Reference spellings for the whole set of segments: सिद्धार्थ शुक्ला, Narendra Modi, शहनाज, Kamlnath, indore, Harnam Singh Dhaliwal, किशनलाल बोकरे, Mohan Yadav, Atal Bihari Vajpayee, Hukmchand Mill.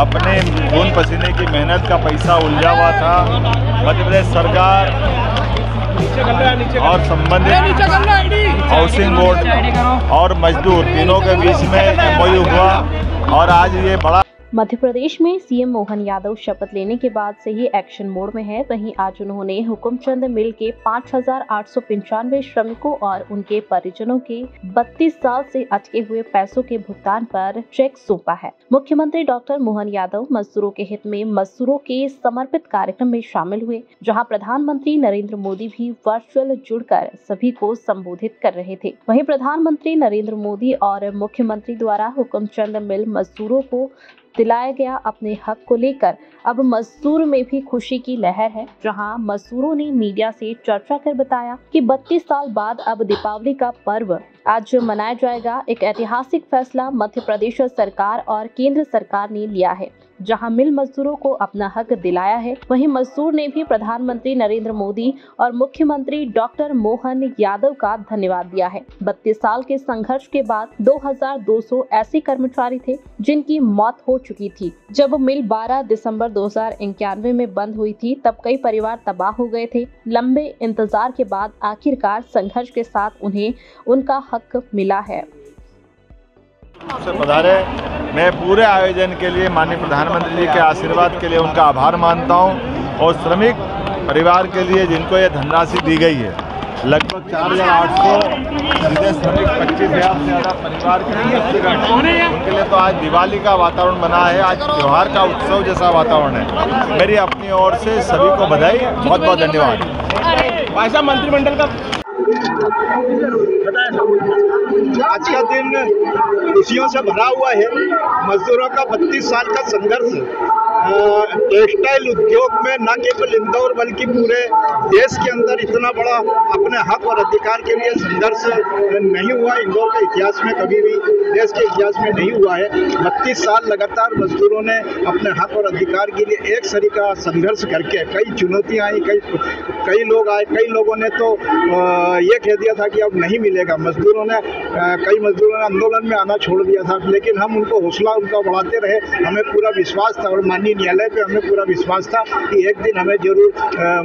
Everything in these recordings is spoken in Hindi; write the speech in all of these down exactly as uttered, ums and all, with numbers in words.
अपने खून पसीने की मेहनत का पैसा उलझा हुआ था। मध्य प्रदेश सरकार और संबंधित हाउसिंग बोर्ड और मजदूर तीनों के बीच में एमओयू हुआ और आज ये बड़ा। मध्य प्रदेश में सीएम मोहन यादव शपथ लेने के बाद से ही एक्शन मोड में है। वहीं आज उन्होंने हुकुमचंद मिल के पाँच हजार आठ सौ पंचानवे श्रमिकों और उनके परिजनों के बत्तीस साल से अटके हुए पैसों के भुगतान पर चेक सौंपा है। मुख्यमंत्री डॉक्टर मोहन यादव मजदूरों के हित में मजदूरों के समर्पित कार्यक्रम में शामिल हुए, जहाँ प्रधानमंत्री नरेंद्र मोदी भी वर्चुअल जुड़कर सभी को संबोधित कर रहे थे। वहीं प्रधानमंत्री नरेंद्र मोदी और मुख्यमंत्री द्वारा हुकुमचंद मिल मजदूरों को दिलाया गया अपने हक को लेकर अब मजदूर में भी खुशी की लहर है, जहां मजदूरों ने मीडिया से चर्चा कर बताया कि बत्तीस साल बाद अब दीपावली का पर्व आज मनाया जाएगा। एक ऐतिहासिक फैसला मध्य प्रदेश सरकार और केंद्र सरकार ने लिया है, जहां मिल मजदूरों को अपना हक दिलाया है। वहीं मजदूर ने भी प्रधानमंत्री नरेंद्र मोदी और मुख्यमंत्री डॉक्टर मोहन यादव का धन्यवाद दिया है। बत्तीस साल के संघर्ष के बाद दो हजार दो सौ ऐसे कर्मचारी थे जिनकी मौत हो चुकी थी। जब मिल बारह दिसंबर दो हजार इक्यानवे में बंद हुई थी, तब कई परिवार तबाह हो गए थे। लंबे इंतजार के बाद आखिरकार संघर्ष के साथ उन्हें उनका हक मिला है। मैं पूरे आयोजन के लिए माननीय प्रधानमंत्री जी के आशीर्वाद के लिए उनका आभार मानता हूं और श्रमिक परिवार के लिए जिनको ये धनराशि दी गई है, लगभग चार हजार आठ सौ सीधे श्रमिक पच्चीस हजार से ज़्यादा परिवार के लिए, उनके लिए तो आज दिवाली का वातावरण बना है, आज त्यौहार का उत्सव जैसा वातावरण है। मेरी अपनी ओर से सभी को बधाई, बहुत बहुत धन्यवाद। भाई साहब, मंत्रिमंडल का आज का दिन खुशियों से भरा हुआ है। मजदूरों का बत्तीस साल का संघर्ष टेक्सटाइल उद्योग में न केवल इंदौर बल्कि पूरे देश के अंदर इतना बड़ा अपने हक और अधिकार के लिए संघर्ष नहीं हुआ, इंदौर के इतिहास में कभी भी, देश के इतिहास में नहीं हुआ है। बत्तीस साल लगातार मजदूरों ने अपने हक और अधिकार के लिए एक सरी का संघर्ष करके, कई चुनौतियाँ आई, कई कई लोग आए, कई लोगों ने तो ये कह दिया था कि अब नहीं मिलेगा। मजदूरों ने, कई मजदूरों ने आंदोलन में आना छोड़ दिया था, लेकिन हम उनको हौसला उनका बढ़ाते रहे। हमें पूरा विश्वास था और माननीय न्यायालय पे हमें पूरा विश्वास था कि एक दिन हमें जरूर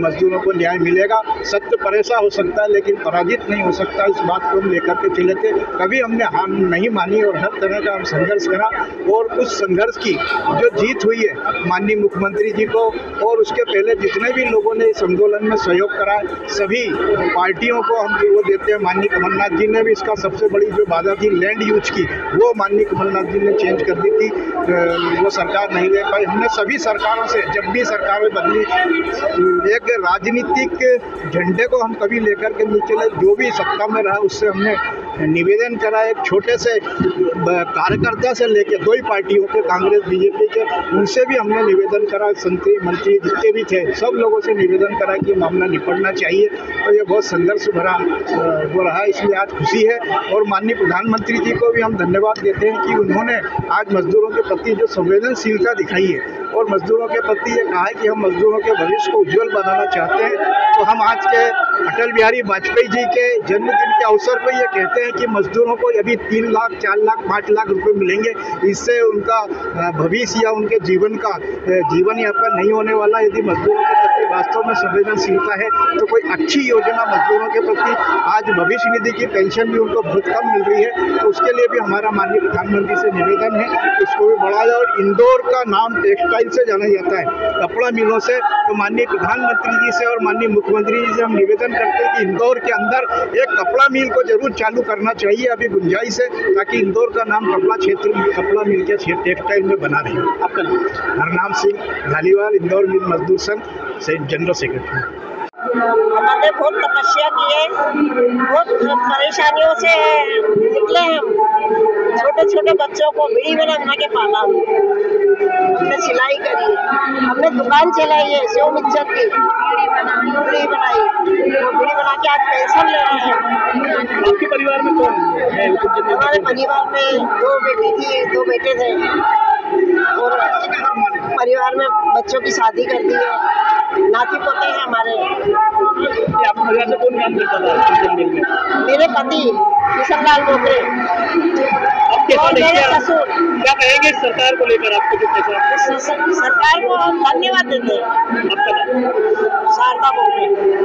मजदूरों को न्याय मिलेगा। सत्य परेसा हो सकता है लेकिन पराजित नहीं हो सकता, इस बात को हम लेकर के चले थे। कभी हमने हार नहीं मानी और हर तरह का हम संघर्ष करा और उस संघर्ष की जो जीत हुई है माननीय मुख्यमंत्री जी को और उसके पहले जितने भी लोगों ने इस आंदोलन में सहयोग करा सभी पार्टियों को हम वो देते हैं। माननीय कमलनाथ जी ने भी इसका सबसे बड़ी जो बाधा थी लैंड यूज की, वो माननीय कमलनाथ जी ने चेंज कर दी थी, वो सरकार नहीं दे पाई। हमने सभी सरकारों से, जब भी सरकारें बदली, एक राजनीतिक झंडे को हम कभी लेकर के नहीं चले। जो भी सत्ता में रहा उससे हमने निवेदन करा, एक छोटे से कार्यकर्ता से लेकर दो ही पार्टियों के, कांग्रेस बीजेपी के, उनसे भी हमने निवेदन करा। संतरी मंत्री जितने भी थे सब लोगों से निवेदन करा कि मामला निपटना चाहिए। तो ये बहुत संघर्ष भरा हो रहा है, इसलिए आज खुशी है। और माननीय प्रधानमंत्री जी को भी हम धन्यवाद देते हैं कि उन्होंने आज मजदूरों के प्रति जो संवेदनशीलता दिखाई है और मजदूरों के प्रति ये कहा है कि हम मजदूरों के भविष्य को उज्जवल बनाना चाहते हैं। तो हम आज के अटल बिहारी वाजपेयी जी के जन्मदिन के अवसर पर ये कहते हैं कि मजदूरों को अभी तीन लाख चार लाख पाँच लाख रुपए मिलेंगे, इससे उनका भविष्य या उनके जीवन का जीवन यापन नहीं होने वाला। यदि मजदूरों के प्रति वास्तव में संवेदनशीलता है तो कोई अच्छी योजना मजदूरों के प्रति, आज भविष्य निधि की पेंशन भी उनको बहुत कम मिल रही है, तो उसके लिए भी हमारा माननीय प्रधानमंत्री से निवेदन है इसको भी बढ़ाया जाए। और इंदौर का नाम टेक्सटाइल से जाना जाता है, कपड़ा मिलों से, तो माननीय प्रधानमंत्री जी से और माननीय मुख्यमंत्री जी से हम निवेदन करते हैं कि इंदौर के अंदर एक कपड़ा मिल को जरूर चालू करना चाहिए, अभी गुंजाइश है, ताकि इंदौर का नाम कपड़ा क्षेत्र, कपड़ा मिल के टेक्सटाइल में बना रहे। आपका हरनाम सिंह धालीवाल, इंदौर मिल मजदूर संघ से जनरल सेक्रेटरी। हमारे बहुत तपस्या की है, बहुत परेशानियों से निकले हैं। छोटे छोटे बच्चों को बीड़ी में रखना के पाला, हमने सिलाई करी, हमने दुकान चलाई है, सेव मिक्सर की बीड़ी बनाई, वो बीड़ी बना के आज पेंशन ले रहे हैं। आपके परिवार में कौन है? हमारे परिवार में दो बेटी थी, दो बेटे थे और परिवार में बच्चों की शादी कर दी है, नाती पोते हैं हमारे। आपके परिवार में कौन काम करता था? मेरे पति किशनलाल बोकरे। कैसा क्या कहेंगे सरकार को लेकर? आपको कितना सरकार को हम धन्यवाद देते हैं। शारदा बोल रहे हैं।